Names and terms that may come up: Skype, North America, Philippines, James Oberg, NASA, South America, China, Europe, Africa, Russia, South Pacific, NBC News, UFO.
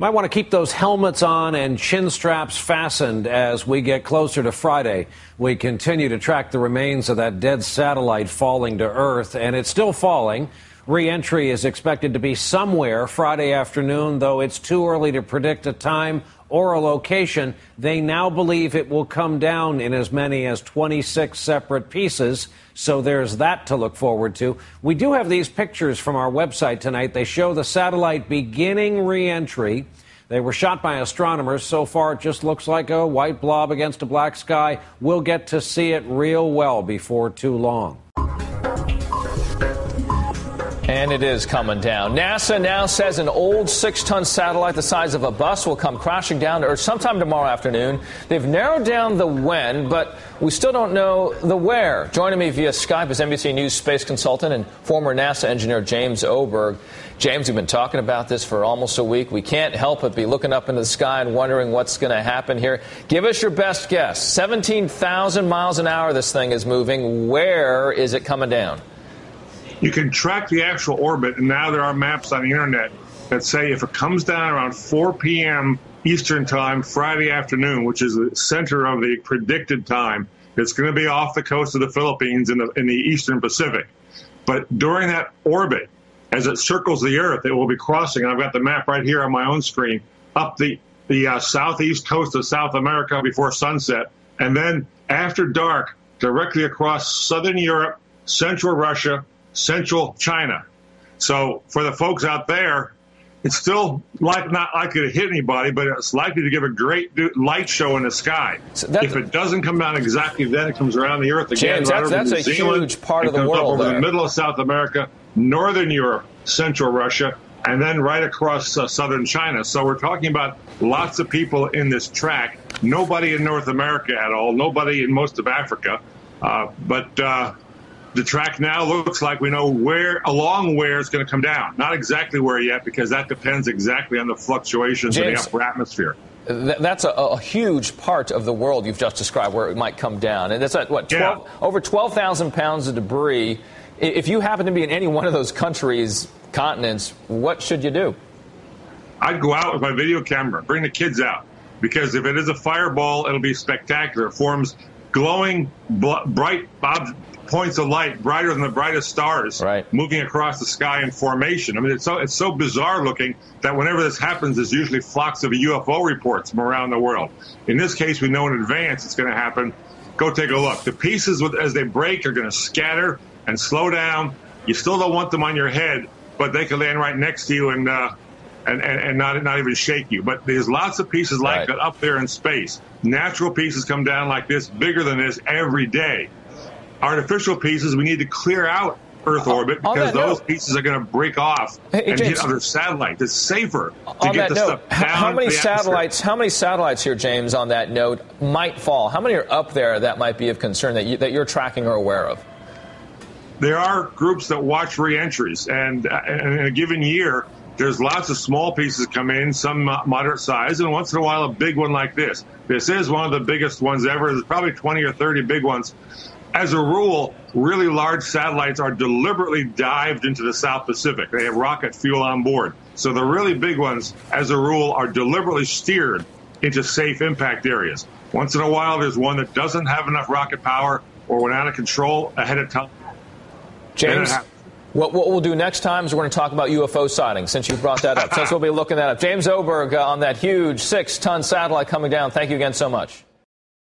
Might want to keep those helmets on and chin straps fastened as we get closer to Friday. We continue to track the remains of that dead satellite falling to Earth, and it's still falling. Re-entry is expected to be somewhere Friday afternoon, though it's too early to predict a time or a location. They now believe it will come down in as many as 26 separate pieces, so there's that to look forward to. We do have these pictures from our website tonight. They show the satellite beginning re-entry. They were shot by astronomers. So far, it just looks like a white blob against a black sky. We'll get to see it real well before too long. And it is coming down. NASA now says an old 6-ton satellite the size of a bus will come crashing down to Earth sometime tomorrow afternoon. They've narrowed down the when, but we still don't know the where. Joining me via Skype is NBC News space consultant and former NASA engineer James Oberg. James, we've been talking about this for almost a week. We can't help but be looking up into the sky and wondering what's going to happen here. Give us your best guess. 17,000 miles an hour this thing is moving. Where is it coming down? You can track the actual orbit, and now there are maps on the internet that say if it comes down around 4 p.m. Eastern time Friday afternoon, which is the center of the predicted time, it's going to be off the coast of the Philippines in the Eastern Pacific. But during that orbit, as it circles the Earth, it will be crossing. I've got the map right here on my own screen up the southeast coast of South America before sunset, and then after dark, directly across southern Europe, central Russia, central China. So for the folks out there, it's still not likely to hit anybody, but it's likely to give a great light show in the sky. So if it doesn't come down exactly then, it comes around the Earth again. James, that's a huge part of the world. It comes up over the middle of South America, northern Europe, central Russia, and then right across southern China. So we're talking about lots of people in this track. Nobody in North America at all. Nobody in most of Africa. The track now looks like we know where it's going to come down. Not exactly where yet, because that depends exactly on the fluctuations James, of the upper atmosphere. That's a huge part of the world you've just described where it might come down. And that's at, what, over 12,000 pounds of debris. If you happen to be in any one of those countries, continents, what should you do? I'd go out with my video camera, bring the kids out, because if it is a fireball, it'll be spectacular. It forms glowing, bright points of light brighter than the brightest stars moving across the sky in formation. I mean, it's so bizarre looking that whenever this happens, there's usually flocks of UFO reports from around the world. In this case, we know in advance it's going to happen. Go take a look. The pieces, as they break, are going to scatter and slow down. You still don't want them on your head, but they can land right next to you and not even shake you. But there's lots of pieces like that up there in space. Natural pieces come down like this, bigger than this, every day. Artificial pieces, we need to clear out Earth orbit because those pieces are going to break off and hit other satellites. It's safer to get the stuff down. How many satellites here, James, on that note, might fall? How many are up there that might be of concern that you're tracking or aware of? There are groups that watch re-entries, and in a given year, there's lots of small pieces come in, some moderate size, and once in a while a big one like this. This is one of the biggest ones ever. There's probably 20 or 30 big ones. As a rule, really large satellites are deliberately dived into the South Pacific. They have rocket fuel on board. So the really big ones, as a rule, are deliberately steered into safe impact areas. Once in a while, there's one that doesn't have enough rocket power or went out of control ahead of time. James, what we'll do next time is we're going to talk about UFO sightings, since you brought that up. Since we'll be looking that up. James Oberg on that huge 6-ton satellite coming down. Thank you again so much.